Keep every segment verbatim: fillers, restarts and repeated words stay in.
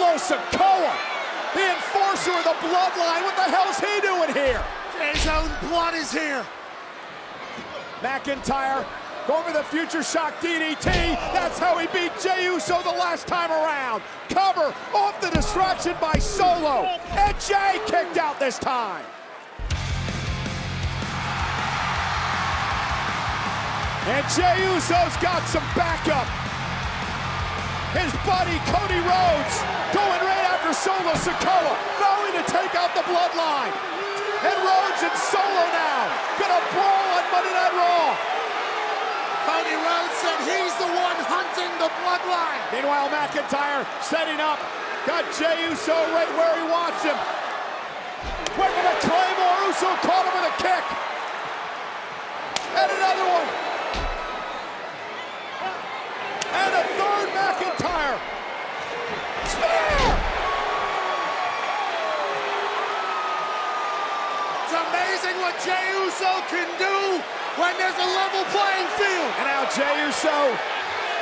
Solo Sikoa, the enforcer of the bloodline. What the hell's he doing here? His own blood is here. McIntyre going for the Future Shock D D T. That's how he beat Jey Uso the last time around. Cover off the distraction by Solo. And Jey kicked out this time. And Jey Uso's got some backup. His buddy Cody Rhodes going right after Solo Sikoa, vowing to take out the bloodline. And Rhodes and Solo now gonna brawl on Monday Night Raw. Cody Rhodes said he's the one hunting the bloodline. Meanwhile, McIntyre setting up. Got Jey Uso right where he wants him. Quick with a Claymore. Uso caught him with a kick. And another one. And a third McIntyre. Spear! It's amazing what Jey Uso can do when there's a level playing field. And now Jey Uso.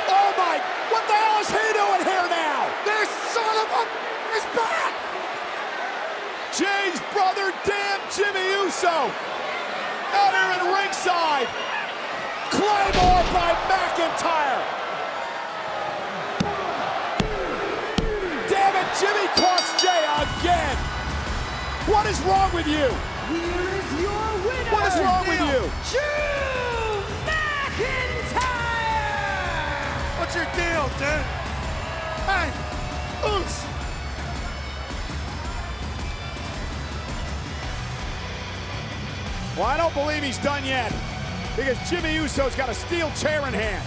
Oh my, what the hell is he doing here now? This son of a is back! Jey's brother, damn Jimmy Uso. Out here at ringside. Claymore by McIntyre. Jimmy cost Jey again. What is wrong with you? Here is your winner. What is wrong with you? Drew McIntyre! What's your deal, dude? Hey, oops. Well, I don't believe he's done yet because Jimmy Uso's got a steel chair in hand.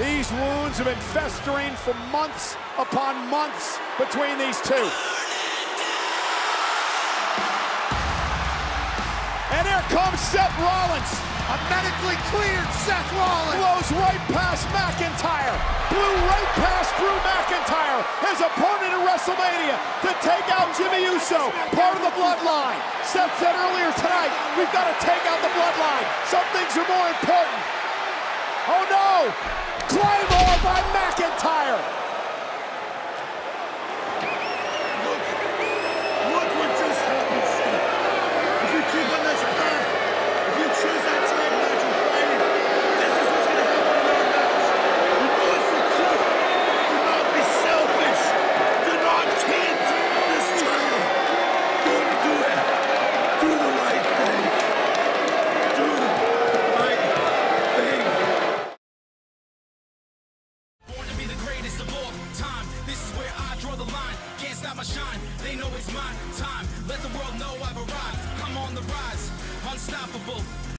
These wounds have been festering for months upon months between these two. And here comes Seth Rollins. A medically cleared Seth Rollins. Blows right past McIntyre. Blew right past Drew McIntyre, his opponent at WrestleMania, to take out Jimmy Uso, part of the bloodline. Seth said earlier tonight, we've got to take out the bloodline. Some things are more important. Oh no! Claymore by McIntyre. Look, look what just happened, Steve. If you keep on this path, if you choose that tag match with Claymore, this is what's going to happen in our match. You know it's the truth. Do not be selfish. Do not kid this time. Don't do it. Do the right thing. Do the right thing. They know it's my time. Let the world know I've arrived. I'm on the rise, unstoppable.